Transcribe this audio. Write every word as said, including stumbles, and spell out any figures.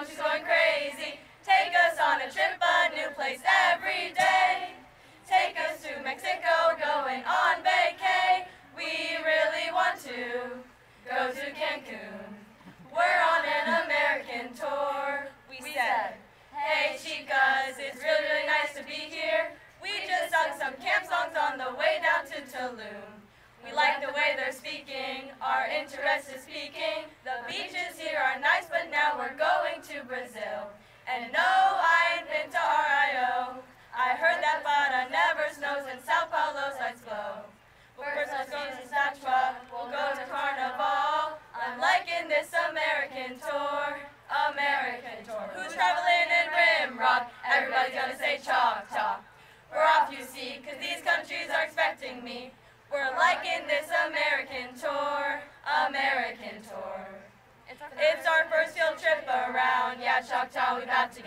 mom, she's going crazy. Take us on a trip, a new place every day. Take us to Mexico, going on vacay. We really want to go to Cancun. We're on an American tour. We, we said, hey chicas, it's really, really nice to be here. We just sung some camp songs on the way down to Tulum. We like the way they're speaking, our interest is speaking. The beaches here are nice, but now we're going to Brazil. And no, I ain't been to R I O. I heard that Para never snows and Sao Paulo's lights glow. First let's go to Choctaw, we'll go to Carnival. I'm liking this American tour, American tour. Who's traveling in Rimrock? Everybody's gonna say Choctaw. We're off, you see, cause these countries are expecting me. We're liking this American tour, American tour. It's our first field trip around, yeah, Choctaw, we've got to get.